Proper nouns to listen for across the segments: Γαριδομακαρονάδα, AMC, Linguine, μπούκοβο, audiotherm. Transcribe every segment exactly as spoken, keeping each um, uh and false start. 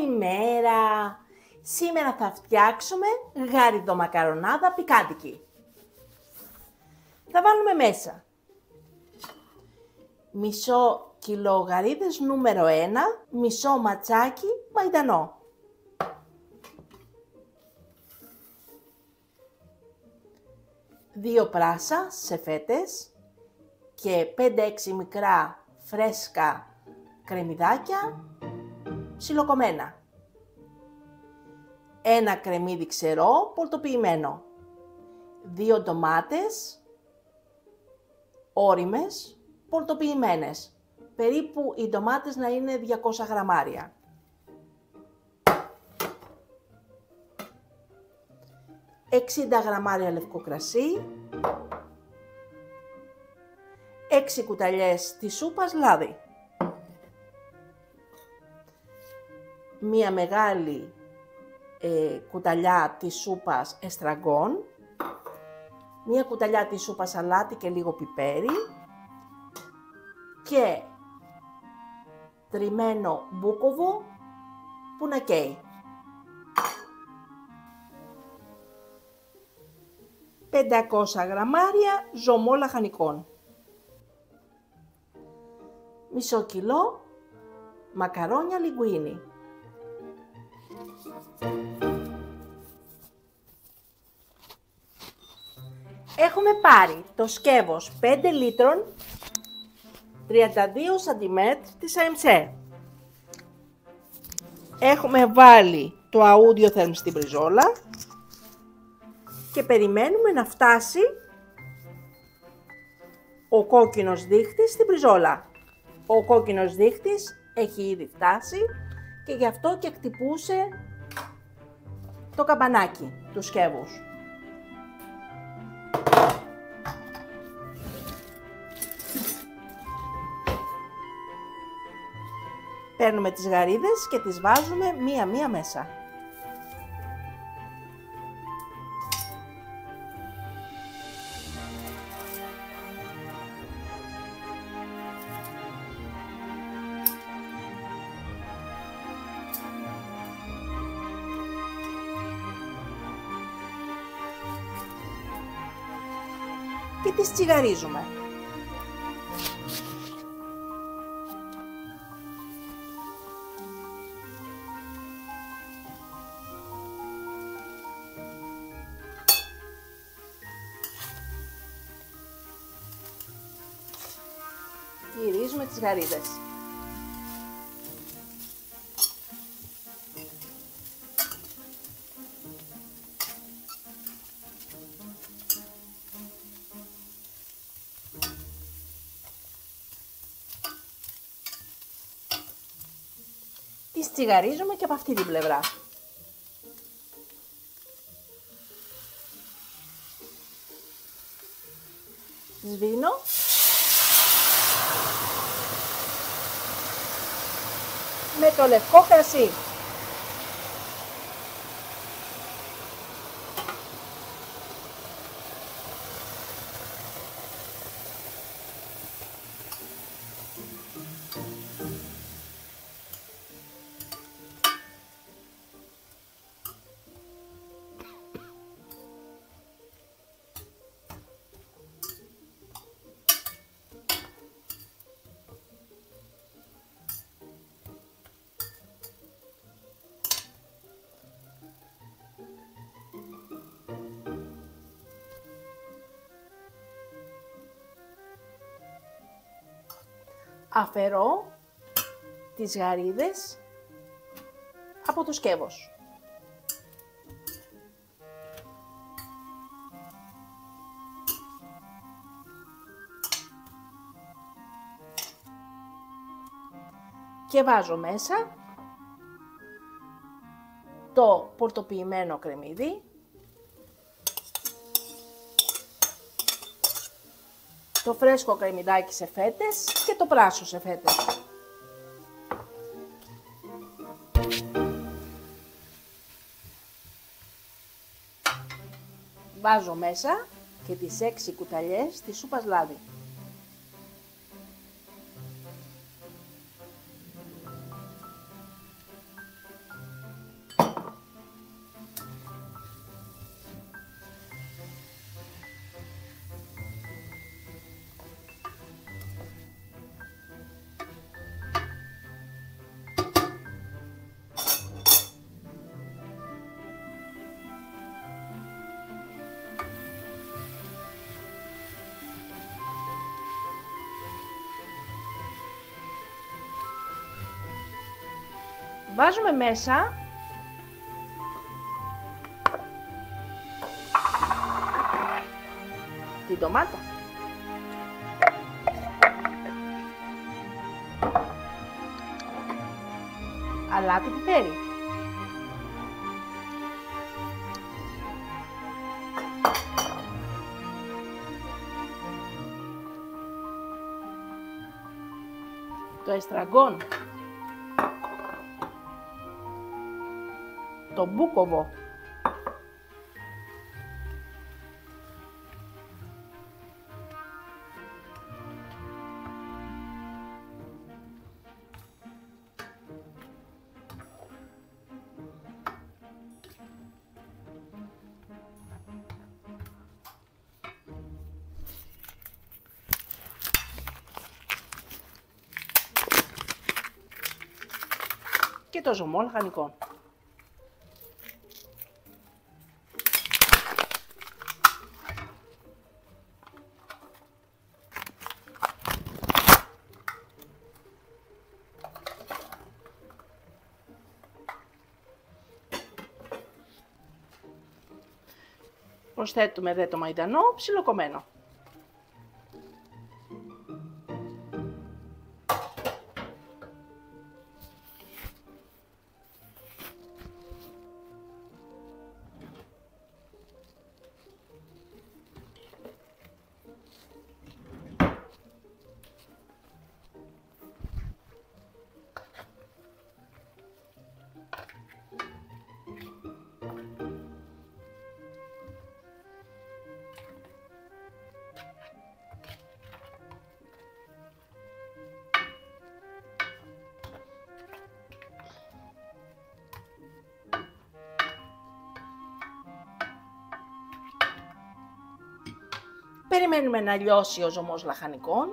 Καλημέρα! Σήμερα θα φτιάξουμε γαριδομακαρονάδα πικάντικη. Θα βάλουμε μέσα μισό κιλό γαρίδες νούμερο ένα, μισό ματσάκι μαϊντανό, δύο πράσα σε φέτες και πέντε έξι μικρά φρέσκα κρεμμυδάκια ψιλοκομμένα. Ένα κρεμμύδι ξερό, πολτοποιημένο. Δύο ντομάτες, ώριμες, πολτοποιημένες. Περίπου οι ντομάτες να είναι διακόσια γραμμάρια. εξήντα γραμμάρια λευκό κρασί. έξι κουταλιές της σούπας λάδι. Μία μεγάλη ε, κουταλιά της σούπας εστραγκών, μία κουταλιά της σούπας αλάτι και λίγο πιπέρι και τριμμένο μπούκοβο που να καίει. πεντακόσια γραμμάρια ζωμό λαχανικών. Μισό κιλό μακαρόνια λιγκουίνι. Έχουμε πάρει το σκεύος πέντε λίτρων, τριάντα δύο σαντιμέτρ της έι εμ σι. Έχουμε βάλει το audiotherm στην πριζόλα και περιμένουμε να φτάσει ο κόκκινος δείχτης στην πριζόλα. Ο κόκκινος δείχτης έχει ήδη φτάσει και γι' αυτό και χτυπούσε το καμπανάκι του σκεύους. Παίρνουμε τις γαρίδες και τις βάζουμε μία-μία μέσα. Και τις τσιγαρίζουμε. Γυρίζουμε τις γαρίδες. Τις τσιγαρίζουμε και από αυτή την πλευρά. Σβήνω. Με το λευκό κρασί. Αφαιρώ τις γαρίδες από το σκεύος. Και βάζω μέσα το πολτοποιημένο κρεμμύδι, το φρέσκο κρεμμυδάκι σε φέτες και το πράσο σε φέτες. Βάζω μέσα και τις έξι κουταλιές της σούπας λάδι. Βάζουμε μέσα την ντομάτα. Αλάτι, πιπέρι. Το εστραγκόν. Το μπούκοβο. Και το ζωμό λαχανικό. Προσθέτουμε δε το μαϊντανό ψιλοκομμένο. Περιμένουμε να λιώσει ο ζωμός λαχανικών,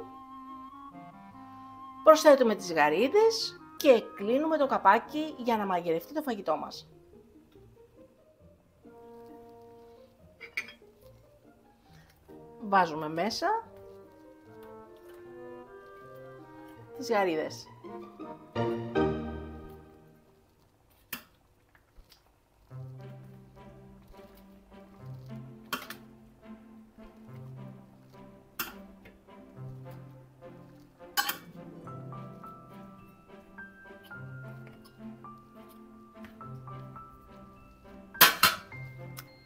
προσθέτουμε τις γαρίδες και κλείνουμε το καπάκι για να μαγειρευτεί το φαγητό μας. Βάζουμε μέσα τις γαρίδες.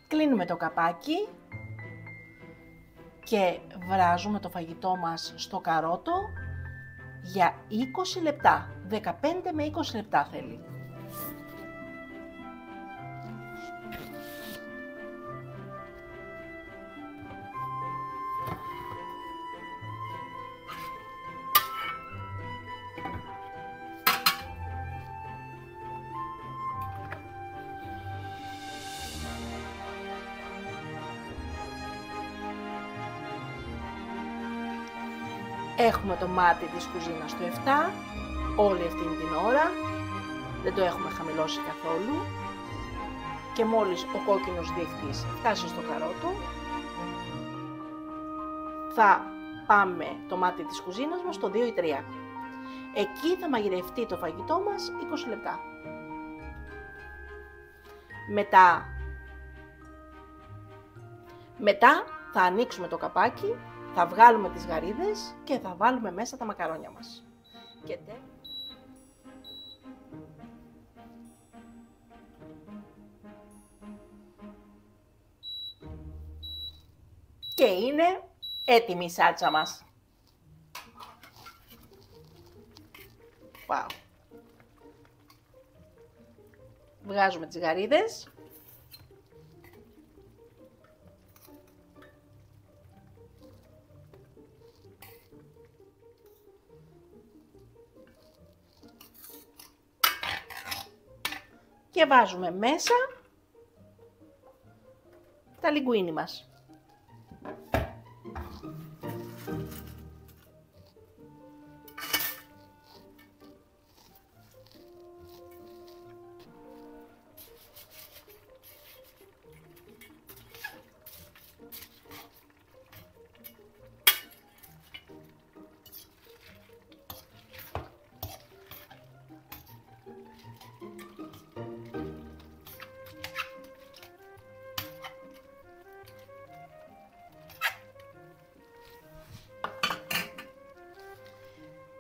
Κλείνουμε το καπάκι και βράζουμε το φαγητό μας στο καρότο για είκοσι λεπτά, δεκαπέντε με είκοσι λεπτά θέλει. Έχουμε το μάτι της κουζίνας του επτά, όλη αυτή την ώρα, δεν το έχουμε χαμηλώσει καθόλου και μόλις ο κόκκινος δείχτης φτάσει στο καρότο, θα πάμε το μάτι της κουζίνας μας στο δύο ή τρία. Εκεί θα μαγειρευτεί το φαγητό μας είκοσι λεπτά. Μετά, μετά θα ανοίξουμε το καπάκι. Θα βγάλουμε τις γαρίδες και θα βάλουμε μέσα τα μακαρόνια μας. Και τε... Και είναι έτοιμη η σάλτσα μας. Wow. Βγάζουμε τις γαρίδες. Και βάζουμε μέσα τα λιγκουίνι μας.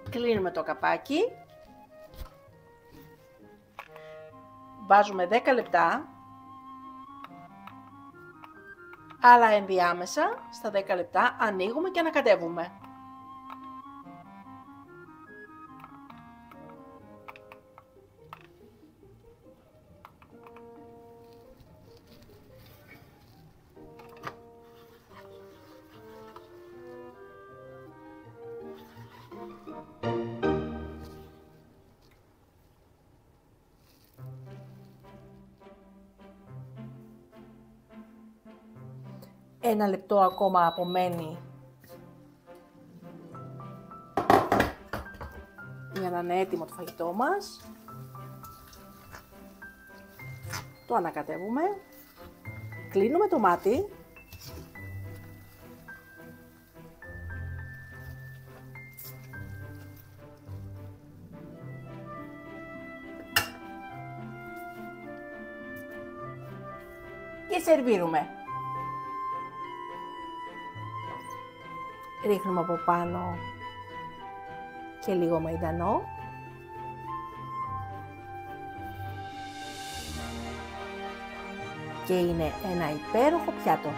Κλείνουμε το καπάκι. Βάζουμε δέκα λεπτά. Αλλά ενδιάμεσα στα δέκα λεπτά ανοίγουμε και ανακατεύουμε. Ένα λεπτό ακόμα απομένει για να είναι έτοιμο το φαγητό μας. Το ανακατεύουμε. Κλείνουμε το μάτι. Και σερβίρουμε. Ρίχνουμε από πάνω και λίγο μαϊντανό. Και είναι ένα υπέροχο πιάτο.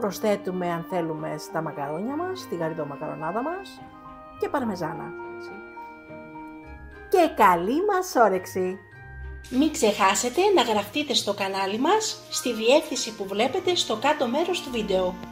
Προσθέτουμε, αν θέλουμε, στα μακαρόνια μας, στη γαριδό μακαρονάδα μας και παρμεζάνα. Και καλή μας όρεξη! Μην ξεχάσετε να γραφτείτε στο κανάλι μας στη διεύθυνση που βλέπετε στο κάτω μέρος του βίντεο.